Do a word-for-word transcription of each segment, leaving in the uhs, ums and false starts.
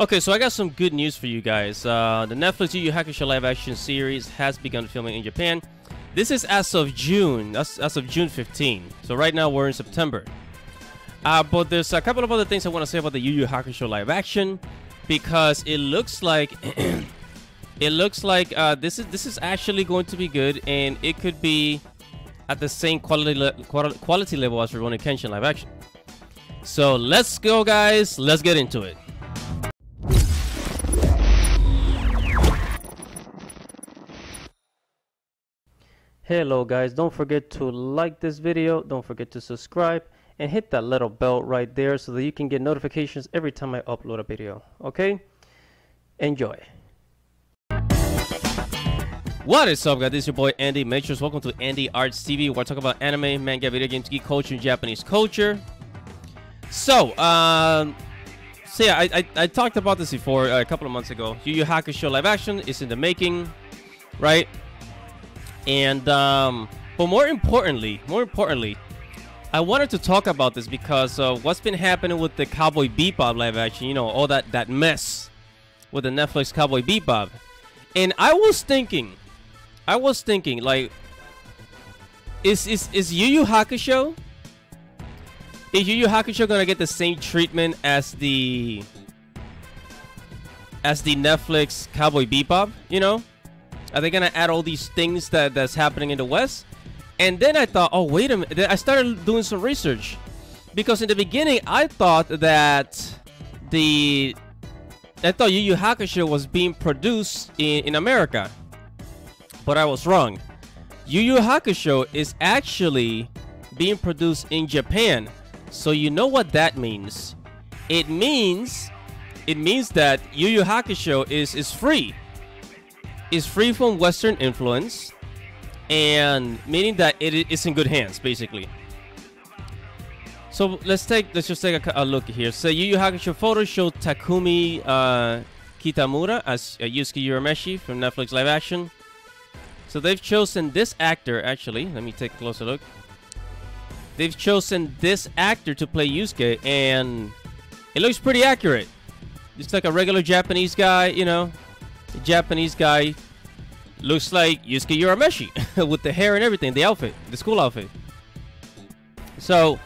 Okay, so I got some good news for you guys. Uh, the Netflix Yu Yu Hakusho live action series has begun filming in Japan. This is as of June, as, as of June fifteenth. So right now we're in September. Uh, but there's a couple of other things I want to say about the Yu Yu Hakusho live action, because it looks like it looks like uh, this is this is actually going to be good, and it could be at the same quality le quality level as Rurouni Kenshin live action. So let's go, guys. Let's get into it. Hello guys, don't forget to like this video, don't forget to subscribe, and hit that little bell right there so that you can get notifications every time I upload a video. Okay, enjoy. What is up guys, this is your boy Andy Matrix. Welcome to Andy Arts T V, where I talk about anime, manga, video games, geek culture, and Japanese culture. So um so yeah, I, I, I talked about this before uh, a couple of months ago. Yu Yu Hakusho live action is in the making, right? And um but more importantly more importantly I wanted to talk about this because of what's been happening with the Cowboy Bebop live action, you know, all that that mess with the Netflix Cowboy Bebop. And I was thinking I was thinking like, is is is Yu Yu Hakusho is Yu Yu Hakusho gonna get the same treatment as the as the Netflix Cowboy Bebop? You know, are they gonna add all these things that that's happening in the West? And then I thought, oh wait a minute, I started doing some research, because in the beginning I thought that the I thought Yu Yu Hakusho was being produced in, in America, but I was wrong. Yu Yu Hakusho is actually being produced in Japan. So you know what that means? It means it means that Yu Yu Hakusho is is free. Is free from Western influence, and meaning that it is in good hands, basically. So let's take let's just take a, a look here. So Yu Yu Hakusho photo showed Takumi uh, Kitamura as uh, Yusuke Urameshi from Netflix live action. So they've chosen this actor. Actually, let me take a closer look. They've chosen this actor to play Yusuke, and it looks pretty accurate. It's like a regular Japanese guy, you know. The Japanese guy looks like Yusuke Urameshi with the hair and everything, the outfit, the school outfit. So,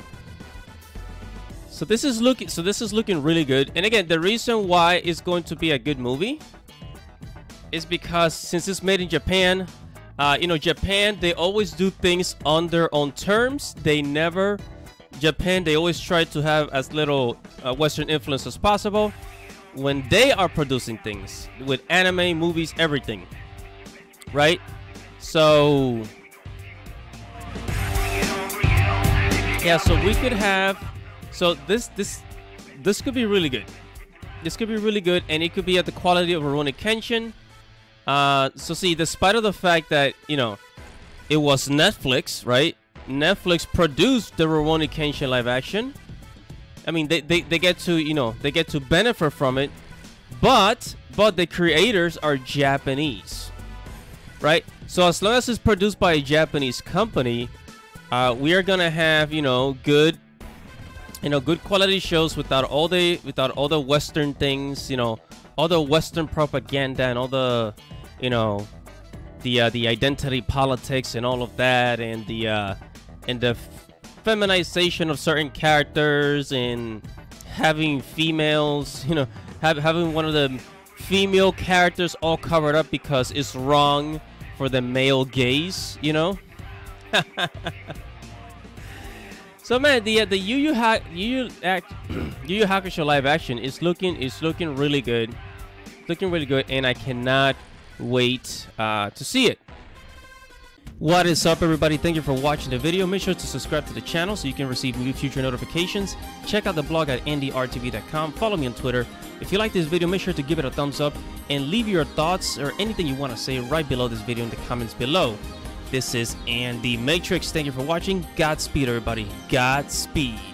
so this is looking, so this is looking really good. And again, the reason why it's going to be a good movie is because since it's made in Japan, uh, you know, Japan, they always do things on their own terms. They never, Japan, they always try to have as little uh, Western influence as possible when they are producing things with anime, movies, everything, right? So yeah, so we could have, so this this this could be really good. This could be really good, and it could be at the quality of Rurouni Kenshin. Uh, so see, despite of the fact that, you know, it was Netflix, right? Netflix produced the Rurouni Kenshin live action. I mean, they, they, they get to, you know, they get to benefit from it, but but the creators are Japanese, right? So as long as it's produced by a Japanese company, uh, we are gonna have, you know, good, you know, good quality shows without all the without all the Western things, you know, all the Western propaganda and all the, you know, the uh, the identity politics and all of that, and the uh, and the feminization of certain characters, and having females, you know, have, having one of the female characters all covered up because it's wrong for the male gaze, you know. So man, the uh, the Yu Yu ha Yu Yu, act Yu Yu Hakusho live action is looking is looking really good, looking really good, and I cannot wait uh, to see it. What is up everybody, thank you for watching the video. Make sure to subscribe to the channel so you can receive new future notifications. Check out the blog at Andy R T V dot com. Follow me on Twitter. If you like this video, make sure to give it a thumbs up and leave your thoughts or anything you want to say right below this video in the comments below. This is Andy Matrix, thank you for watching. Godspeed everybody, Godspeed.